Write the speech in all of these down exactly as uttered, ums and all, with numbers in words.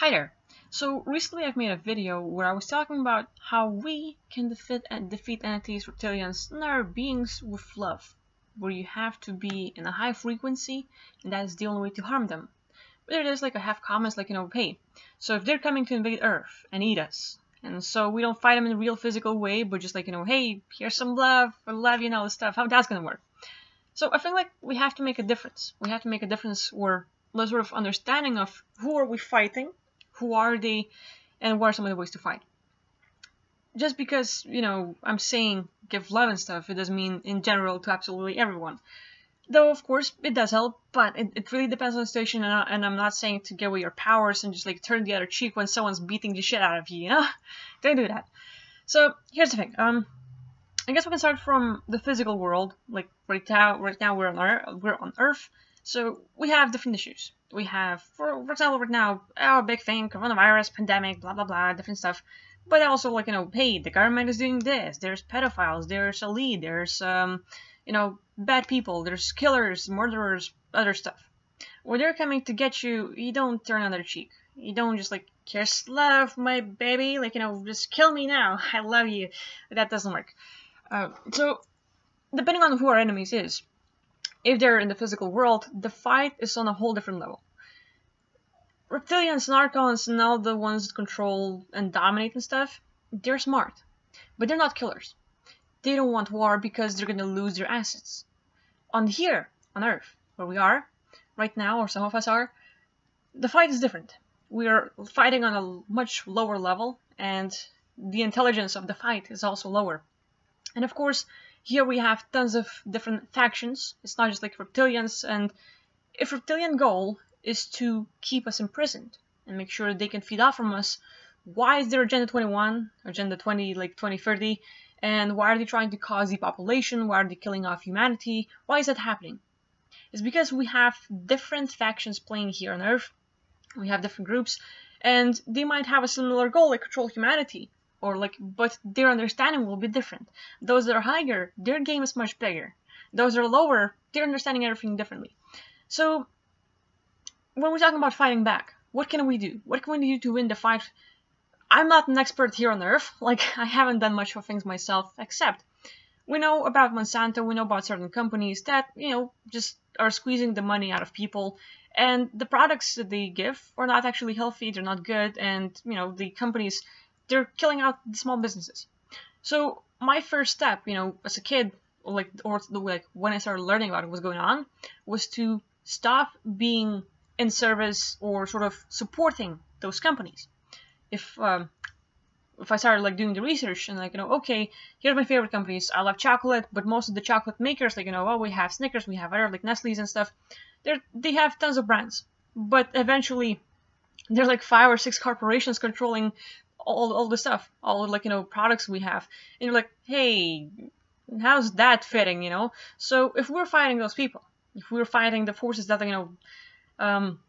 Hi there! So recently I've made a video where I was talking about how we can defeat, defeat entities, reptilians, and other beings with love, where you have to be in a high frequency and that is the only way to harm them. But there's like I have comments like, you know, hey, so if they're coming to invade Earth and eat us, and so we don't fight them in a real physical way, but just like, you know, hey, here's some love, I love you and all this stuff, how that's gonna work? So I feel like we have to make a difference. We have to make a difference where there's sort of understanding of who are we fighting, who are they, and what are some of the ways to fight. Just because, you know, I'm saying give love and stuff, it doesn't mean in general to absolutely everyone. Though, of course, it does help, but it, it really depends on the situation, and, I, and I'm not saying to give away your powers and just, like, turn the other cheek when someone's beating the shit out of you, you know? Don't do that. So, here's the thing. Um, I guess we can start from the physical world. Like, right now, right now we're on Earth, we're on Earth, so we have different issues. We have, for, for example, right now, our big thing, coronavirus, pandemic, blah, blah, blah, different stuff. But also, like, you know, hey, the government is doing this. There's pedophiles. There's a lead. There's, um, you know, bad people. There's killers, murderers, other stuff. When they're coming to get you, you don't turn on their cheek. You don't just, like, here's love, my baby. Like, you know, just kill me now. I love you. That doesn't work. Uh, so, depending on who our enemies is, if they're in the physical world, the fight is on a whole different level. Reptilians, Narcons, and all the ones that control and dominate and stuff, they're smart. But they're not killers. They don't want war because they're gonna lose their assets. On here, on Earth, where we are, right now, or some of us are, the fight is different. We are fighting on a much lower level, and the intelligence of the fight is also lower. And of course, here we have tons of different factions. It's not just like reptilians, and if reptilian goal is to keep us imprisoned and make sure they can feed off from us, why is there Agenda twenty-one, Agenda twenty, like twenty thirty, and why are they trying to cause depopulation? Why are they killing off humanity? Why is that happening? It's because we have different factions playing here on Earth. We have different groups, and they might have a similar goal, like control humanity. Or like, but their understanding will be different. Those that are higher, their game is much bigger. Those that are lower, they're understanding everything differently. So, when we're talking about fighting back, what can we do? What can we do to win the fight? I'm not an expert here on Earth. Like, I haven't done much of things myself, except we know about Monsanto, we know about certain companies that, you know, just are squeezing the money out of people. And the products that they give are not actually healthy, they're not good, and, you know, the companies, they're killing out the small businesses. So my first step, you know, as a kid, like, or like when I started learning about what was going on, was to stop being in service or sort of supporting those companies. If um, if I started like doing the research and like, you know, okay, here's my favorite companies. I love chocolate, but most of the chocolate makers, like, you know, well, we have Snickers, we have other like Nestle's and stuff. They're they have tons of brands, but eventually, there are like five or six corporations controlling All, all the stuff, all the, like, you know, products we have, and you're like, hey, how's that fitting, you know? So if we're fighting those people, if we're fighting the forces that, you know, um,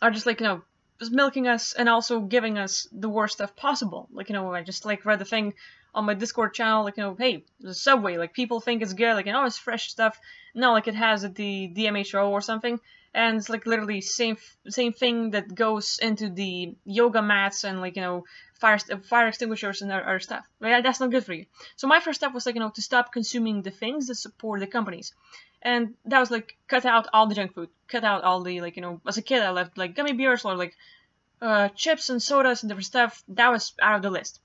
are just like, you know, just milking us and also giving us the worst stuff possible, like, you know, I just like read the thing on my Discord channel, like, you know, hey, the Subway, like, people think it's good, like, you know, it's fresh stuff, no, like, it has the D M H O or something. And it's like literally same same thing that goes into the yoga mats and like, you know, fire fire extinguishers and other stuff. Like, that's not good for you. So my first step was like, you know, to stop consuming the things that support the companies, and that was like cut out all the junk food, cut out all the like, you know, as a kid I left like gummy bears or like uh, chips and sodas and different stuff. That was out of the list.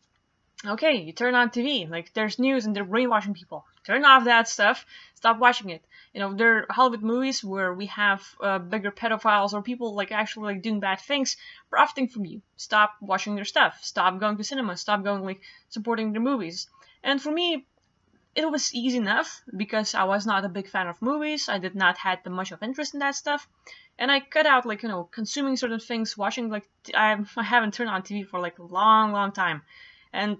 Okay, you turn on T V, like there's news and they're brainwashing people. Turn off that stuff. Stop watching it. You know, there are Hollywood movies where we have uh, bigger pedophiles or people like actually like doing bad things, profiting from you. Stop watching their stuff. Stop going to cinema. Stop going like supporting their movies. And for me, it was easy enough because I was not a big fan of movies. I did not had much of interest in that stuff, and I cut out like, you know, consuming certain things, watching like t I, I haven't turned on T V for like a long, long time, and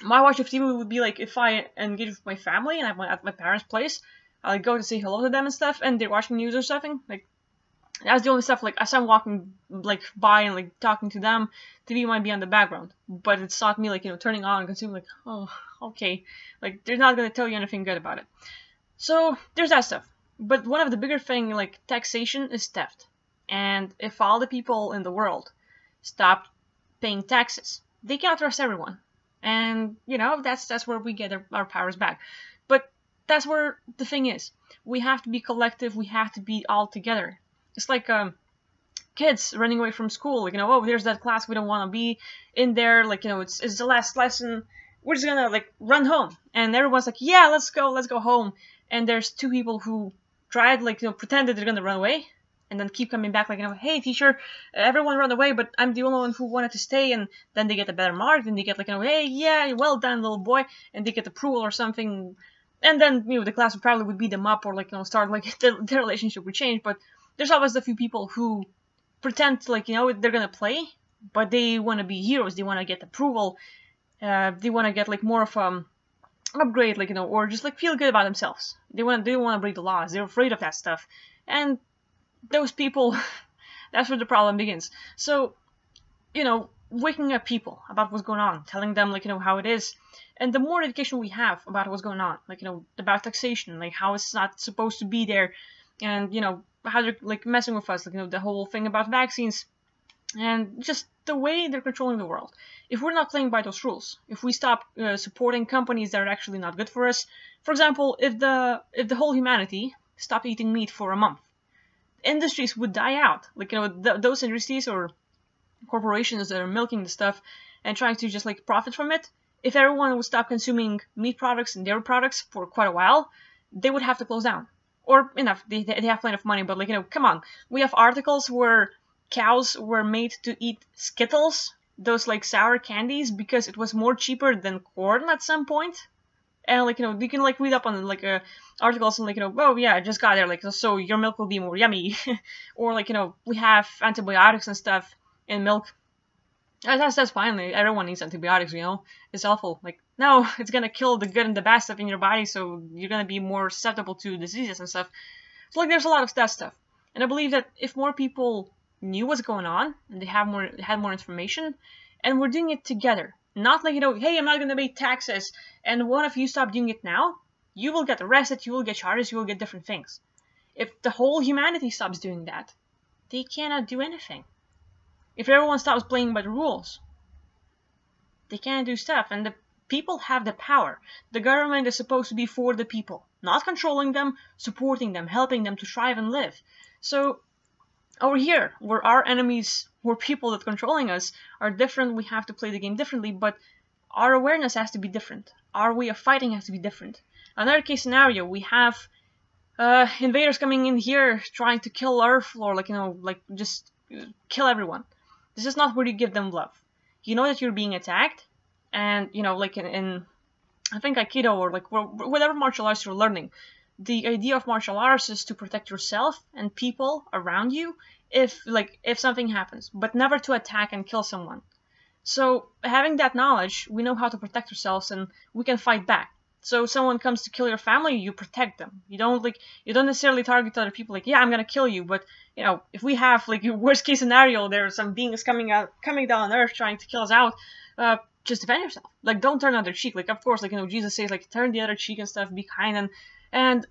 my watch of T V would be like if I engage with my family and I'm at my parents' place. I like, go to say hello to them and stuff, and they're watching news or something. Like, that's the only stuff, like, as I'm walking, like, by and, like, talking to them, T V might be on the background. But it's not me, like, you know, turning on and consuming, like, oh, okay. Like, they're not gonna tell you anything good about it. So, there's that stuff. But one of the bigger thing, like, taxation is theft. And if all the people in the world stopped paying taxes. They cannot trust everyone. And, you know, that's that's where we get our, our powers back. But that's where the thing is. We have to be collective. We have to be all together. It's like um, kids running away from school. Like, you know, oh, there's that class. We don't want to be in there. Like, you know, it's, it's the last lesson. We're just going to, like, run home. And everyone's like, yeah, let's go. Let's go home. And there's two people who tried, like, you know, pretend that they're going to run away. And then keep coming back like, you know, hey, teacher, everyone ran away, but I'm the only one who wanted to stay. And then they get a better mark. Then they get like, you know, hey, yeah, well done, little boy. And they get approval or something. And then, you know, the class would probably would beat them up or like, you know, start like the, the relationship would change. But there's always the few people who pretend like, you know, they're going to play, but they want to be heroes. They want to get approval. Uh, they want to get like more of um, an upgrade, like, you know, or just like feel good about themselves. They want to, they want to break the laws. They're afraid of that stuff. And those people, that's where the problem begins. So, you know, waking up people about what's going on, telling them, like, you know, how it is. And the more education we have about what's going on, like, you know, about taxation, like, how it's not supposed to be there. And, you know, how they're, like, messing with us, like, you know, the whole thing about vaccines. And just the way they're controlling the world. If we're not playing by those rules, if we stop uh, supporting companies that are actually not good for us. For example, if the, if the whole humanity stopped eating meat for a month. Industries would die out, like, you know, th those industries or corporations that are milking the stuff and trying to just like profit from it. If everyone would stop consuming meat products and dairy products for quite a while, they would have to close down. Or enough, they, they have plenty of money, but like, you know, come on, we have articles where cows were made to eat Skittles, those like sour candies, because it was more cheaper than corn at some point. And, like, you know, you can, like, read up on, like, uh, articles and, like, you know, oh, yeah, I just got there, like, so your milk will be more yummy. Or, like, you know, we have antibiotics and stuff in milk. That's, that's fine. Everyone needs antibiotics, you know. It's awful. Like, no, it's gonna kill the good and the bad stuff in your body, so you're gonna be more susceptible to diseases and stuff. So, like, there's a lot of that stuff. And I believe that if more people knew what's going on, and they have more, had more information, and we're doing it together. Not like, you know, hey, I'm not going to pay taxes, and one of you stop doing it now, you will get arrested, you will get charges, you will get different things. If the whole humanity stops doing that, they cannot do anything. If everyone stops playing by the rules, they can't do stuff, and the people have the power. The government is supposed to be for the people, not controlling them, supporting them, helping them to thrive and live. So, over here, where our enemies, where people that are controlling us are different, we have to play the game differently, but our awareness has to be different. Our way of fighting has to be different. Another case scenario, we have uh, invaders coming in here trying to kill Earth, or like, you know, like just kill everyone. This is not where you give them love. You know that you're being attacked, and, you know, like in, in I think Aikido or like whatever martial arts you're learning, the idea of martial arts is to protect yourself and people around you if like if something happens, but never to attack and kill someone. So having that knowledge, we know how to protect ourselves and we can fight back. So if someone comes to kill your family, you protect them. You don't like you don't necessarily target other people like, yeah, I'm gonna kill you, but you know, if we have like worst case scenario, there are some beings coming out coming down on Earth trying to kill us out, uh just defend yourself. Like, don't turn the other cheek. Like, of course, like, you know, Jesus says like turn the other cheek and stuff, be kind. And And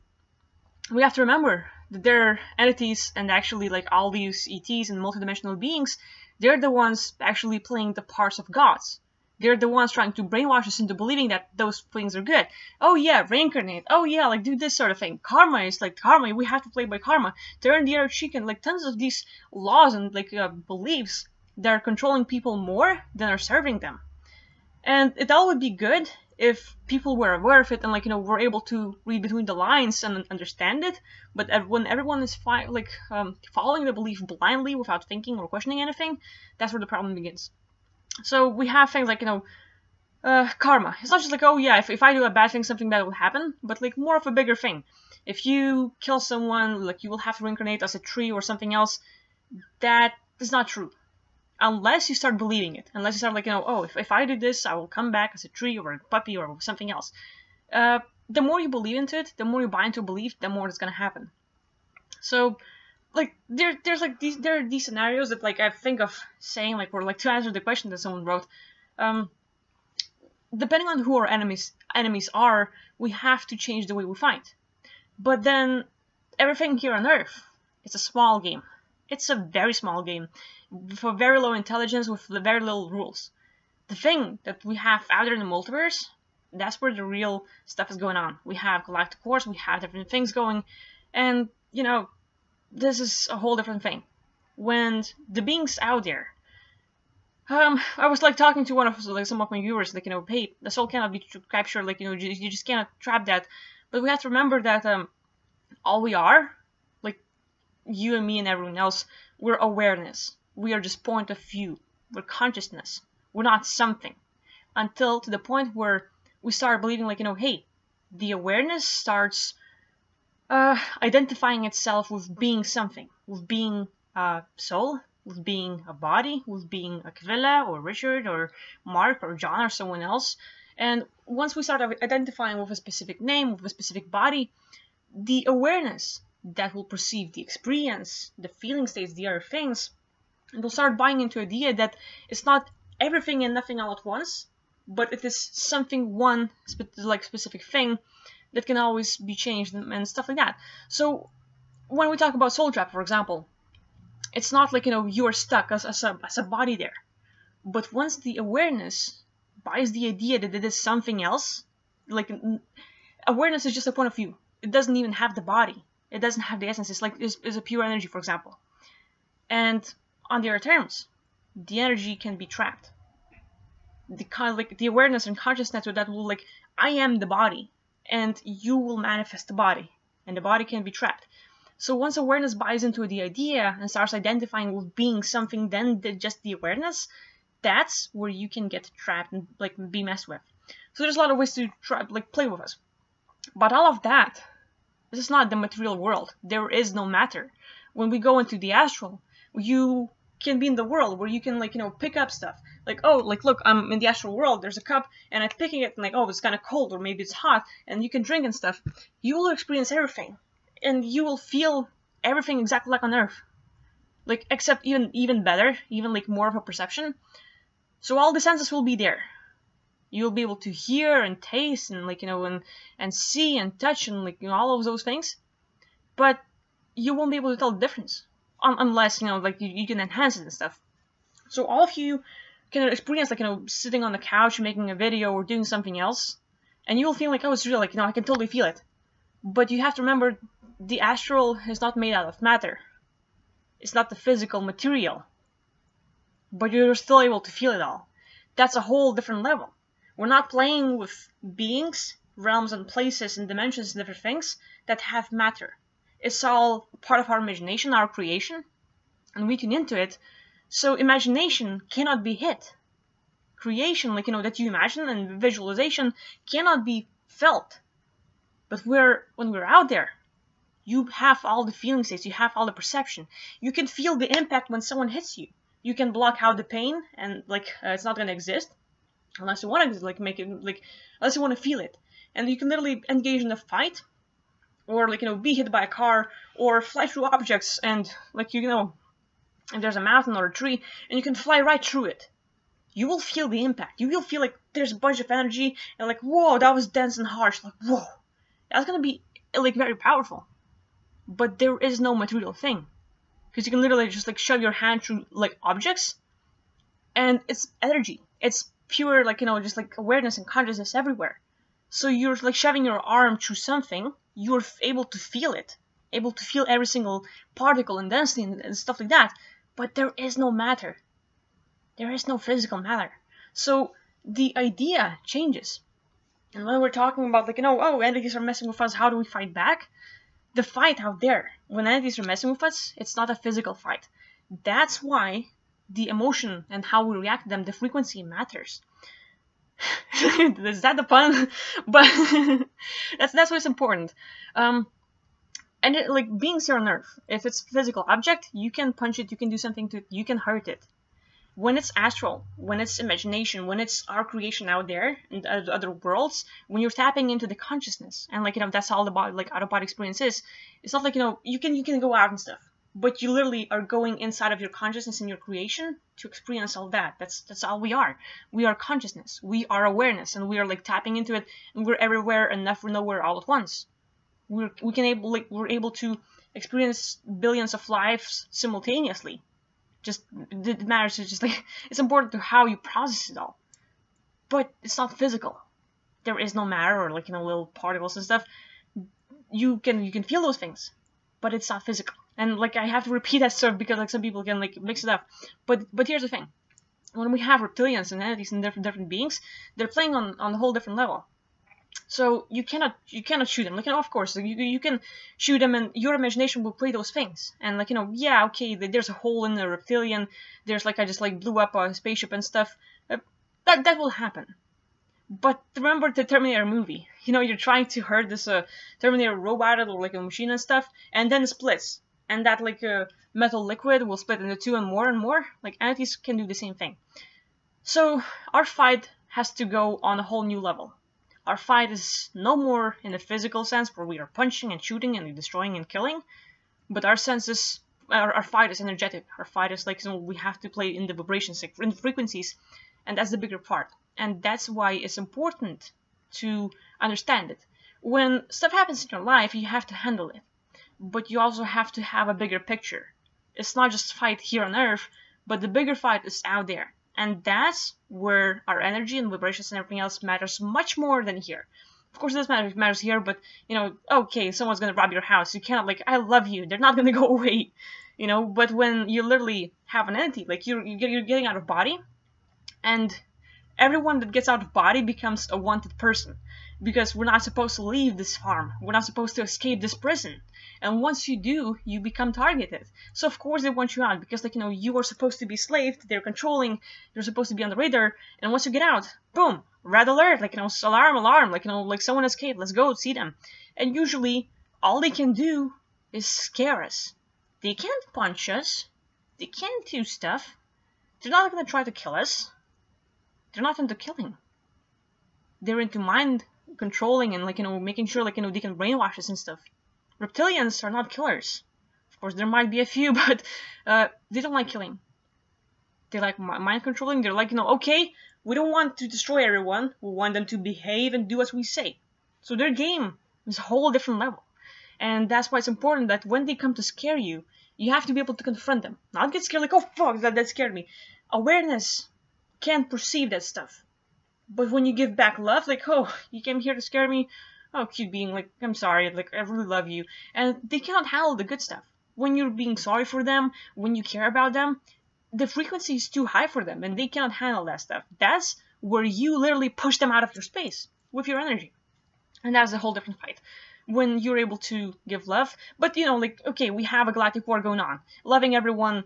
we have to remember that there are entities, and actually like all these E Ts and multidimensional beings, they're the ones actually playing the parts of gods. They're the ones trying to brainwash us into believing that those things are good. Oh yeah, reincarnate. Oh yeah, like do this sort of thing. Karma is like karma. We have to play by karma. Turn the other cheek, and like tons of these laws and like uh, beliefs that are controlling people more than are serving them. And it all would be good if people were aware of it and, like, you know, were able to read between the lines and understand it. But when everyone is fi like um, following the belief blindly without thinking or questioning anything, that's where the problem begins. So we have things like, you know, uh, karma. It's not just like, oh yeah, if, if I do a bad thing, something bad will happen, but like more of a bigger thing. If you kill someone, like, you will have to reincarnate as a tree or something else. That is not true. Unless you start believing it. Unless you start like, you know, oh, if, if I do this, I will come back as a tree or a puppy or something else. Uh, the more you believe into it, the more you buy into a belief, the more it's gonna happen. So, like, there, there's like these, there are these scenarios that like I think of saying like, or like to answer the question that someone wrote. Um, depending on who our enemies enemies are, we have to change the way we fight. But then everything here on Earth, it's a small game. It's a very small game. for very low intelligence with very little rules. The thing that we have out there in the multiverse, that's where the real stuff is going on. We have galactic wars, we have different things going, and, you know, this is a whole different thing. When the beings out there, um, I was, like, talking to one of, like, some of my viewers, like, you know, hey, the soul cannot be captured, like, you know, you, you just cannot trap that, but we have to remember that, um, all we are, like, you and me and everyone else, we're awareness. We are just point of view. We're consciousness. We're not something. Until to the point where we start believing, like, you know, hey, the awareness starts uh, identifying itself with being something, with being a soul, with being a body, with being Akvile or Richard or Mark or John or someone else. And once we start identifying with a specific name, with a specific body, the awareness that will perceive the experience, the feeling states, the other things, and will start buying into the idea that it's not everything and nothing all at once, but it is something, one spe like specific thing that can always be changed and, and stuff like that. So when we talk about soul trap, for example, it's not like, you know, you are stuck as, as, a, as a body there. But once the awareness buys the idea that it is something else, like awareness is just a point of view. It doesn't even have the body. It doesn't have the essence. It's like it's, it's a pure energy, for example. And on the other terms, the energy can be trapped. The kind of like the awareness and consciousness that will, like, I am the body, and you will manifest the body, and the body can be trapped. So once awareness buys into the idea and starts identifying with being something, then the, just the awareness, that's where you can get trapped and, like, be messed with. So there's a lot of ways to try, like, play with us. But all of that, this is not the material world. There is no matter. When we go into the astral, you can be in the world where you can, like, you know, pick up stuff. Like, oh, like, look, I'm in the astral world, there's a cup, and I'm picking it, and, like, oh, it's kind of cold, or maybe it's hot, and you can drink and stuff. You will experience everything, and you will feel everything exactly like on Earth. Like, except even, even better, even, like, more of a perception. So all the senses will be there. You'll be able to hear, and taste, and, like, you know, and, and see, and touch, and, like, you know, all of those things. But you won't be able to tell the difference. Unless, you know, like, you, you can enhance it and stuff. So all of you can experience, like, you know, sitting on the couch, making a video, or doing something else, and you'll feel like, oh, it's real, like, you know, I can totally feel it. But you have to remember, the astral is not made out of matter. It's not the physical material. But you're still able to feel it all. That's a whole different level. We're not playing with beings, realms, and places, and dimensions, and different things that have matter. It's all part of our imagination, our creation, and we tune into it. So imagination cannot be hit. Creation, like, you know, that you imagine, and visualization cannot be felt. But we're, when we're out there, you have all the feeling states, you have all the perception. You can feel the impact when someone hits you. You can block out the pain, and, like, uh, it's not going to exist unless you want to, like, make it, like, unless you want to feel it. And you can literally engage in a fight, or, like, you know, be hit by a car, or fly through objects, and, like, you know, if there's a mountain or a tree, and you can fly right through it. You will feel the impact. You will feel like there's a bunch of energy, and, like, whoa, that was dense and harsh. Like, whoa, that's gonna be, like, very powerful. But there is no material thing. Because you can literally just, like, shove your hand through, like, objects, and it's energy. It's pure, like, you know, just, like, awareness and consciousness everywhere. So you're, like, shoving your arm through something, you're able to feel it, able to feel every single particle and density and, and stuff like that, but there is no matter. There is no physical matter. So the idea changes. And when we're talking about, like, you know, oh, entities are messing with us, how do we fight back? The fight out there, when entities are messing with us, it's not a physical fight. That's why the emotion and how we react to them, the frequency matters. Is that the pun? But that's that's what's important. Um, and it, like, beings here on Earth, if it's a physical object, you can punch it, you can do something to it, you can hurt it. When it's astral, when it's imagination, when it's our creation out there in the other worlds, when you're tapping into the consciousness, and, like, you know, that's all the body, like, out of body experience is. It's not like, you know, you can you can go out and stuff, but you literally are going inside of your consciousness and your creation to experience all that. That's that's all we are. We are consciousness. We are awareness, and we are, like, tapping into it, and we're everywhere and nowhere all at once. We're we can able like we're able to experience billions of lives simultaneously, just it matters. It's just like it's important to how you process it all, but it's not physical. There is no matter or like you know little particles and stuff. You can you can feel those things, but it's not physical. And like I have to repeat that stuff because like some people can like mix it up. But but here's the thing: when we have reptilians and entities and different different beings, they're playing on on a whole different level. So you cannot you cannot shoot them. Like you know, of course, like, you you can shoot them, and your imagination will play those things. And like you know, yeah, okay, there's a hole in the reptilian. There's like I just like blew up a spaceship and stuff. Uh, that that will happen. But remember the Terminator movie. You know, you're trying to hurt this uh, Terminator robot or like a machine and stuff, and then it splits. And that like uh, metal liquid will split into two and more and more. Like entities can do the same thing. So our fight has to go on a whole new level. Our fight is no more in the physical sense where we are punching and shooting and destroying and killing, but our senses, our, our fight is energetic. Our fight is like, you know, we have to play in the vibrations, like in frequencies, and that's the bigger part. And that's why it's important to understand it. When stuff happens in your life, you have to handle it, but you also have to have a bigger picture. It's not just fight here on Earth, but the bigger fight is out there. And that's where our energy and vibrations and everything else matters much more than here. Of course, it does matter if it matters here, but, you know, okay, someone's gonna rob your house. You cannot, like, I love you. They're not gonna go away, you know? But when you literally have an entity, like, you're, you're getting out of body, and everyone that gets out of body becomes a wanted person. Because we're not supposed to leave this farm. We're not supposed to escape this prison. And once you do, you become targeted. So of course they want you out because, like, you know, you are supposed to be slaved. They're controlling. You're supposed to be on the radar. And once you get out, boom, red alert, like, you know, alarm, alarm, like, you know, like someone escaped. Let's go see them. And usually all they can do is scare us. They can't punch us. They can't do stuff. They're not going to try to kill us. They're not into killing. They're into mind controlling and, like, you know, making sure, like, you know, they can brainwash us and stuff. Reptilians are not killers. Of course, there might be a few, but uh, they don't like killing. They like mind controlling. They're like, you know, okay, we don't want to destroy everyone. We want them to behave and do as we say. So their game is a whole different level. And that's why it's important that when they come to scare you, you have to be able to confront them. Not get scared like, oh, fuck, that, that scared me. Awareness can't perceive that stuff. But when you give back love, like, oh, you came here to scare me. Oh, cute being, like, I'm sorry, like, I really love you. And they cannot handle the good stuff. When you're being sorry for them, when you care about them, the frequency is too high for them, and they cannot handle that stuff. That's where you literally push them out of your space with your energy. And that's a whole different fight. When you're able to give love, but, you know, like, okay, we have a galactic war going on. Loving everyone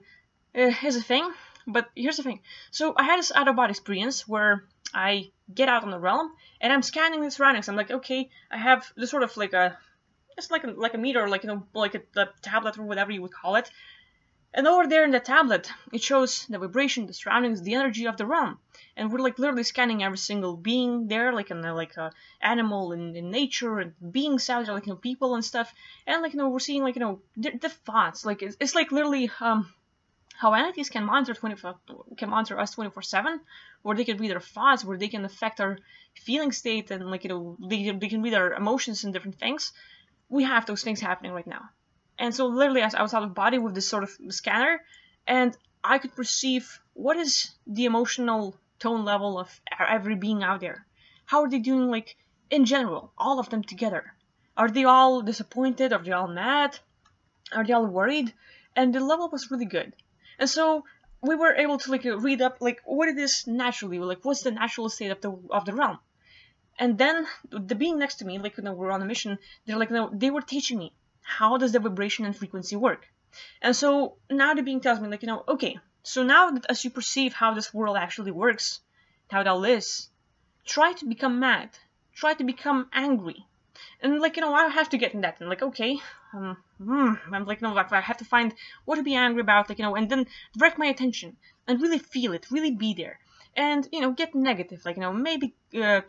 uh, is a thing, but here's the thing. So I had this out-of-body experience where I get out on the realm, and I'm scanning the surroundings. I'm like, okay, I have this sort of like a, it's like a, like a meter, like, you know, like a, a tablet or whatever you would call it. And over there in the tablet, it shows the vibration, the surroundings, the energy of the realm. And we're like literally scanning every single being there, like in the, like a animal and in nature and beings out there, like, you know, people and stuff. And, like, you know, we're seeing, like, you know, the, the thoughts, like it's, it's like literally um. how entities can monitor twenty-four can monitor us twenty-four seven, where they can read our thoughts, where they can affect our feeling state, and, like, you know, they, they can read our emotions and different things. We have those things happening right now. And so literally I was out of body with this sort of scanner, and I could perceive what is the emotional tone level of every being out there. How are they doing, like, in general, all of them together? Are they all disappointed? Are they all mad? Are they all worried? And the level was really good. And so we were able to, like, read up, like, what it is naturally, like, what's the natural state of the of the realm. And then the being next to me, like, you know, we're on a mission. They're like, no, they were teaching me how does the vibration and frequency work. And so now the being tells me, like, you know, okay, so now that as you perceive how this world actually works, how it all is, try to become mad, try to become angry. And, like, you know, I have to get in that. And, like, okay, um, mm, I'm like, no, I have to find what to be angry about, like, you know, and then direct my attention and really feel it, really be there. And, you know, get negative, like, you know, maybe uh,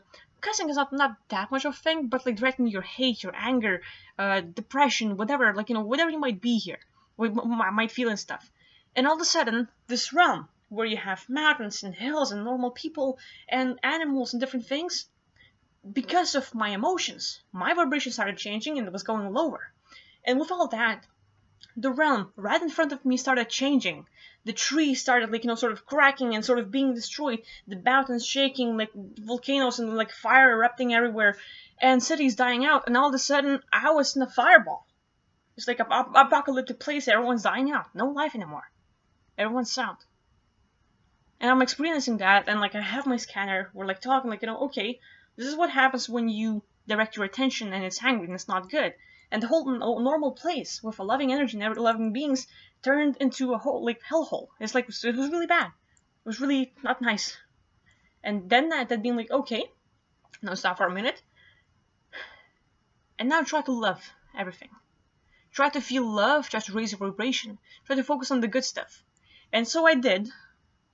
cussing is not, not that much of a thing, but, like, directing your hate, your anger, uh, depression, whatever, like, you know, whatever you might be here, we might feel and stuff. And all of a sudden, this realm where you have mountains and hills and normal people and animals and different things, because of my emotions, my vibrations started changing and it was going lower. And with all that, the realm right in front of me started changing. The trees started, like, you know, sort of cracking and sort of being destroyed. The mountains shaking, like, volcanoes and, like, fire erupting everywhere. And cities dying out. And all of a sudden, I was in a fireball. It's like an apocalyptic place. Everyone's dying out. No life anymore. Everyone's sound. And I'm experiencing that. And, like, I have my scanner. We're, like, talking, like, you know, okay, this is what happens when you direct your attention and it's hangry and it's not good. And the whole normal place with a loving energy and loving beings turned into a whole, like, hellhole. It's like, it was really bad. It was really not nice. And then that, that being like, okay, now stop for a minute. And now try to love everything. Try to feel love, try to raise your vibration. Try to focus on the good stuff. And so I did.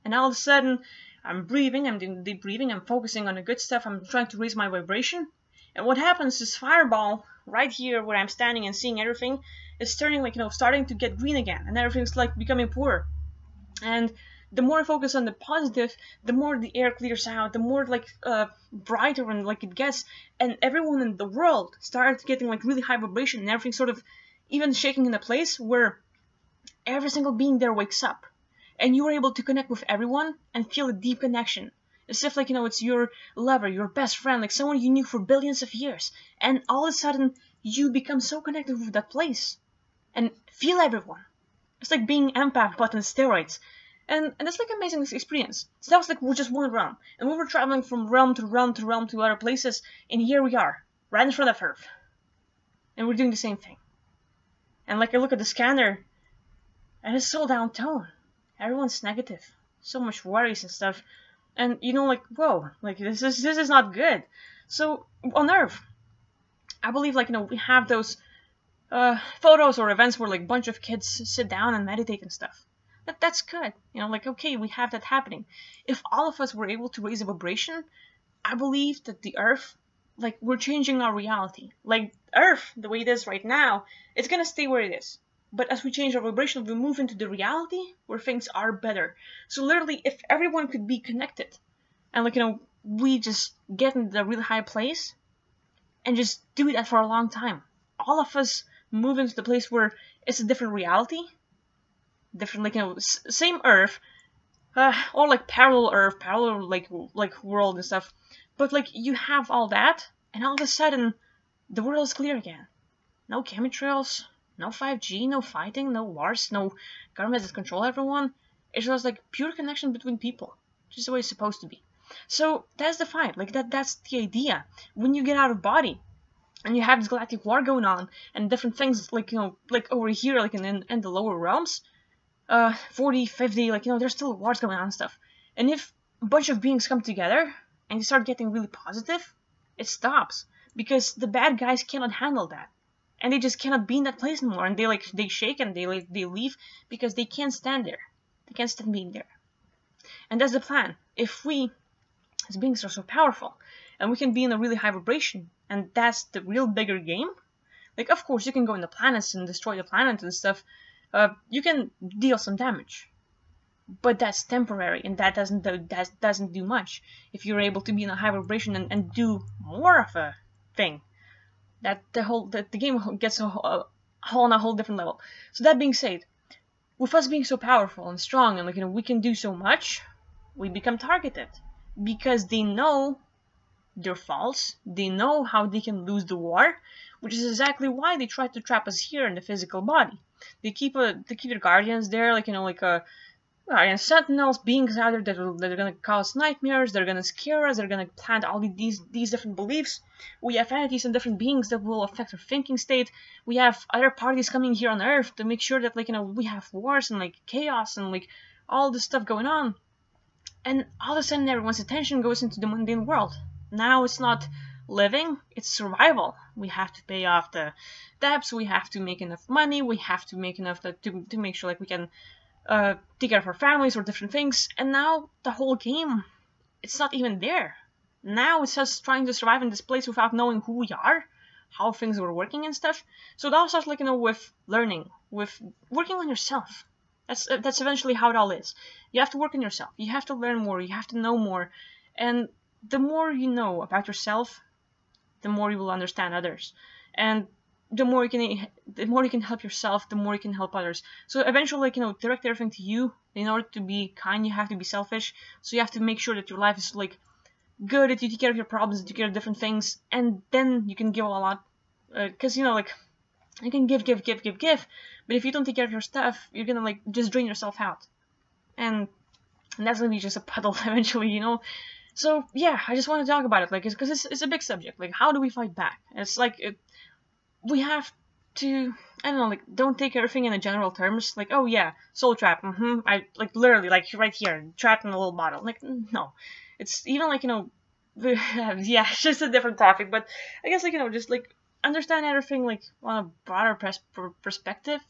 And all of a sudden, I'm breathing, I'm doing deep breathing, I'm focusing on the good stuff, I'm trying to raise my vibration. And what happens is fireball, right here where I'm standing and seeing everything, is turning, like, you know, starting to get green again. And everything's, like, becoming poorer. And the more I focus on the positive, the more the air clears out, the more, like, uh, brighter and, like, it gets. And everyone in the world started getting, like, really high vibration and everything sort of even shaking in a place where every single being there wakes up. And you are able to connect with everyone and feel a deep connection. As if, like, you know, it's your lover, your best friend, like someone you knew for billions of years. And all of a sudden, you become so connected with that place. And feel everyone. It's like being empath, but on steroids. And, and it's, like, amazing experience. So that was, like, just one realm. And we were traveling from realm to realm to realm to other places. And here we are, right in front of her. And we're doing the same thing. And, like, I look at the scanner, and it's so downtown. Everyone's negative. So much worries and stuff. And, you know, like, whoa, like, this is this is not good. So, on Earth, I believe, like, you know, we have those uh, photos or events where, like, a bunch of kids sit down and meditate and stuff. That, that's good. You know, like, okay, we have that happening. If all of us were able to raise a vibration, I believe that the Earth, like, we're changing our reality. Like, Earth, the way it is right now, it's gonna stay where it is. But as we change our vibration, we move into the reality where things are better. So literally, if everyone could be connected and, like, you know, we just get into the really high place and just do that for a long time. All of us move into the place where it's a different reality. Different, like, you know, s same Earth. Uh, or, like, parallel Earth, parallel, like, like world and stuff. But, like, you have all that and all of a sudden, the world is clear again. No chemtrails. No five G, no fighting, no wars, no governments that control everyone. It's just, like, pure connection between people. Just the way it's supposed to be. So that's the vibe. Like, that, that's the idea. When you get out of body and you have this galactic war going on and different things, like, you know, like over here, like in, in, in the lower realms, uh, forty, fifty, like, you know, there's still wars going on and stuff. And if a bunch of beings come together and you start getting really positive, it stops. Because the bad guys cannot handle that. And they just cannot be in that place anymore. And they, like, they shake and they, like, they leave because they can't stand there. They can't stand being there. And that's the plan. If we, as beings, are so powerful, and we can be in a really high vibration, and that's the real bigger game. Like, of course, you can go into planets and destroy the planet and stuff. Uh, you can deal some damage. But that's temporary, and that doesn't do, that doesn't do much. If you're able to be in a high vibration and, and do more of a thing. That the whole that the game gets a, a whole on a whole different level. So that being said, with us being so powerful and strong and, like, you know, we can do so much, we become targeted because they know their faults. They know how they can lose the war, which is exactly why they try to trap us here in the physical body. They keep a they keep their guardians there, like, you know, like a guardian sentinels, beings out there that are, that are gonna cause nightmares. They're gonna scare us. They're gonna plant all these these different beliefs. We have entities and different beings that will affect our thinking state. We have other parties coming here on Earth to make sure that, like, you know, we have wars and, like, chaos and, like, all this stuff going on. And all of a sudden everyone's attention goes into the mundane world. Now it's not living, it's survival. We have to pay off the debts, we have to make enough money, we have to make enough to, to, to make sure, like, we can uh, take care of our families or different things. And now the whole game, it's not even there. Now it's us trying to survive in this place without knowing who we are, how things were working and stuff. So it all starts, like, you know, with learning, with working on yourself. That's uh, that's eventually how it all is. You have to work on yourself. You have to learn more. You have to know more. And the more you know about yourself, the more you will understand others. And the more you can, the more you can help yourself, the more you can help others. So eventually, like, you know, direct everything to you. In order to be kind, you have to be selfish. So you have to make sure that your life is, like, good, that you take care of your problems, that you take care of different things, and then you can give a lot. Because, uh, you know, like, you can give, give, give, give, give, but if you don't take care of your stuff, you're gonna, like, just drain yourself out. And, and that's gonna be just a puddle eventually, you know? So, yeah, I just want to talk about it, like, because it's, it's a big subject. Like, how do we fight back? It's like, it, we have to, I don't know, like, don't take everything in the general terms. Like, oh, yeah, soul trap, mm-hmm, I, like, literally, like, right here, trapped in a little bottle. Like, no. It's even, like, you know, yeah, it's just a different topic, but I guess, like, you know, just, like, understand everything, like, on a broader pers perspective,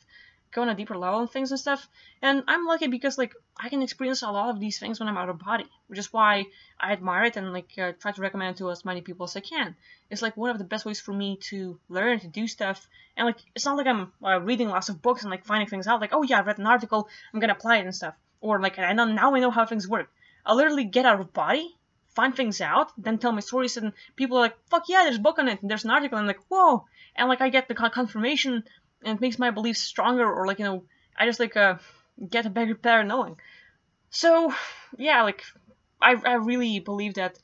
go on a deeper level and things and stuff. And I'm lucky because, like, I can experience a lot of these things when I'm out of body, which is why I admire it and, like, uh, try to recommend it to as many people as I can. It's, like, one of the best ways for me to learn, to do stuff, and, like, it's not like I'm uh, reading lots of books and, like, finding things out, like, oh, yeah, I read an article, I'm gonna apply it and stuff, or, like, I know, now I know how things work. I'll literally get out of body, find things out, then tell my stories, and people are like, fuck yeah, there's a book on it, and there's an article, and I'm like, whoa, and, like, I get the confirmation, and it makes my beliefs stronger, or, like, you know, I just, like, uh, get a better pair knowing. So, yeah, like, I, I really believe that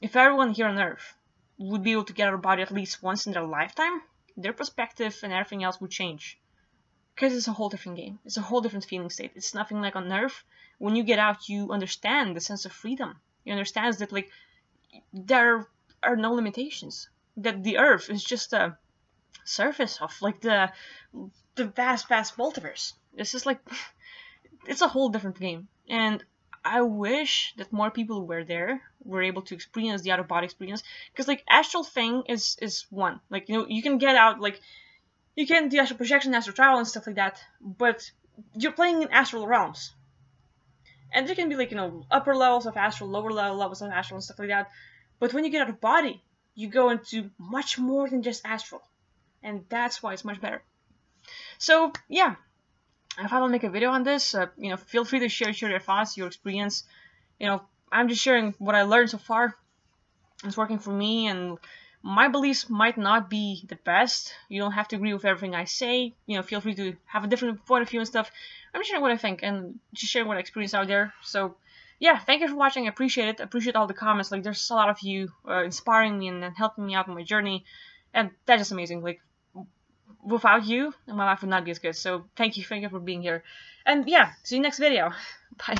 if everyone here on Earth would be able to get out of body at least once in their lifetime, their perspective and everything else would change. Because it's a whole different game. It's a whole different feeling state. It's nothing like on Earth. When you get out, you understand the sense of freedom. You understand that, like, there are no limitations. That the Earth is just a surface of, like, the the vast, vast multiverse. It's just, like, it's a whole different game. And I wish that more people who were there were able to experience the out-of-body experience. Because, like, astral thing is, is one. Like, you know, you can get out, like, you can do astral projection, astral travel, and stuff like that. But you're playing in astral realms. And there can be, like, you know, upper levels of astral, lower level levels of astral, and stuff like that. But when you get out of body, you go into much more than just astral. And that's why it's much better. So, yeah. If I don't make a video on this, uh, you know, feel free to share, share your thoughts, your experience. You know, I'm just sharing what I learned so far. It's working for me, and my beliefs might not be the best. You don't have to agree with everything I say. You know, feel free to have a different point of view and stuff. I'm just sharing what I think and just sharing what I experience out there. So, yeah, thank you for watching. I appreciate it. I appreciate all the comments. Like, there's a lot of you uh, inspiring me and, and helping me out on my journey. And that's just amazing. Like, without you, my life would not be as good. So thank you, thank you for being here. And yeah, see you next video. Bye.